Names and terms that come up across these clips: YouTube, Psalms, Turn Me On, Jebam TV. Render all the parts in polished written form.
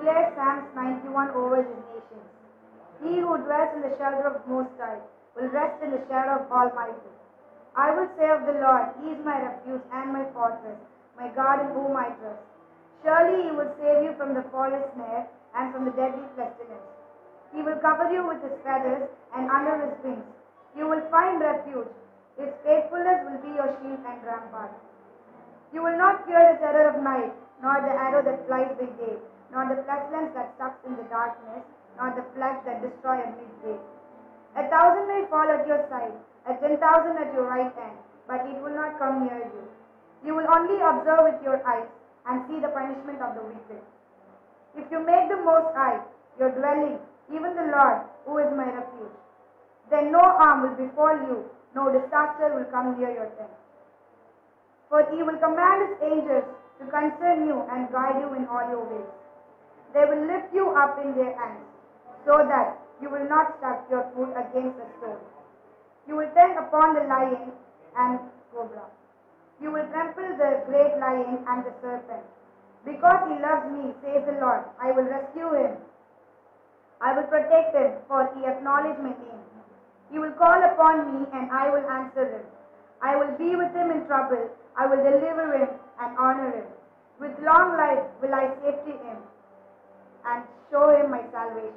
declares Psalms 91 over his nations. He who dwells in the shelter of the Most High will rest in the shadow of Almighty. I will say of the Lord, He is my refuge and my fortress, my God in whom I trust. Surely He will save you from the fowler's snare and from the deadly pestilence. He will cover you with His feathers, and under His wings you will find refuge. His faithfulness will be your shield and rampart. You will not fear the terror of night, nor the arrow that flies by day, nor the pestilence that stalks in the darkness, nor the plague that destroys at midday. 1,000 may fall at your side, and 10,000 at your right hand, but it will not come near you. You will only observe with your eyes and see the punishment of the wicked. If you make the Most High your dwelling, even the Lord, who is my refuge, then no harm will befall you, no disaster will come near your tent. For He will command His angels to concern you and guide you in all your ways. They will lift you up in their hands, so that you will not strike your foot against a stone. You will tread upon the lion and cobra. You will trample the great lion and the serpent. Because he loves me, says the Lord, I will rescue him. I will protect him, for he acknowledges my name. He will call upon me, and I will answer him. I will be with him in trouble. I will deliver him and honor him. With long life will I safety him and show him my salvation.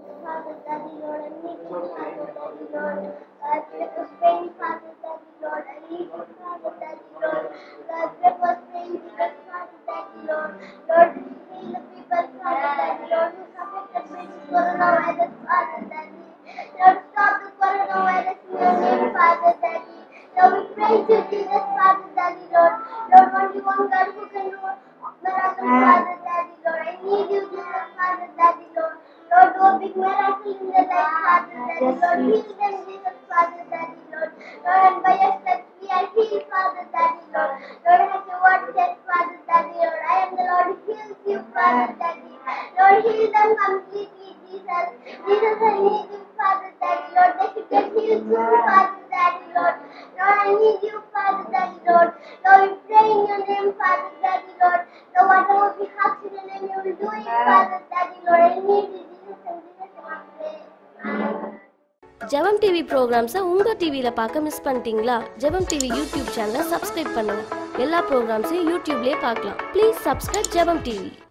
Father, Daddy, Lord, I need you, Father, Daddy, Lord. I pray for strength, Father, Daddy, Lord. I need you, Father, Daddy, Lord. I pray for strength, Father, Daddy, Lord. Lord, heal the people, Father, Daddy, Lord, who suffered the coronavirus, Father, Daddy. Lord, stop the coronavirus in your name, Father, Daddy. Lord, we praise you, Jesus, Father, Daddy, Lord. Lord, only one God who can do miracles, Father, Daddy, Lord. I need you, Jesus, Father, Daddy, Lord. Lord, do a big miracle in the life, Father, Daddy, Lord. Heal them, Jesus, Father, Daddy, Lord. Lord, and by your stripes we are healed, Father, Daddy, Lord. Lord, as your word says, Father, Daddy, Lord, I am the Lord who heals you, Father, Daddy. Lord, heal them completely, Jesus. Jesus, I need you, Father, Daddy, Lord. They should get healed soon, Father, Daddy, Lord. Lord, I need you, Father, Daddy, Lord. Lord, we pray in your name, Father, Daddy, Lord. Lord, whatever we have in your name, you will do it, Father, Daddy, Lord. I need you. Jebam TV programs unga TV la paaka miss pannitingla Jebam TV YouTube channel subscribe பண்ணுங்க எல்லா programs YouTube லே பார்க்கலாம் please subscribe Jebam TV